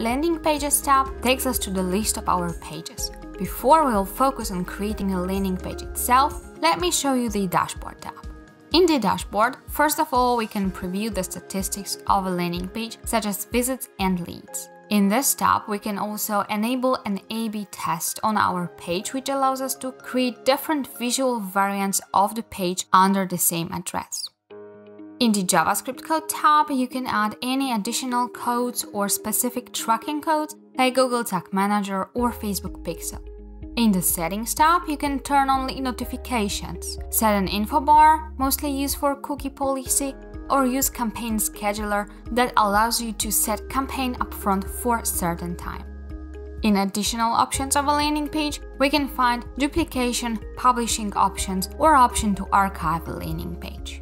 Landing Pages tab takes us to the list of our pages. Before we'll focus on creating a landing page itself, let me show you the Dashboard tab. In the dashboard, first of all, we can preview the statistics of a landing page, such as visits and leads. In this tab, we can also enable an A/B test on our page, which allows us to create different visual variants of the page under the same address. In the JavaScript code tab, you can add any additional codes or specific tracking codes like Google Tag Manager or Facebook Pixel. In the Settings tab, you can turn on notifications, set an info bar, mostly used for cookie policy, or use campaign scheduler that allows you to set campaign upfront for a certain time. In additional options of a landing page, we can find duplication, publishing options, or option to archive a landing page.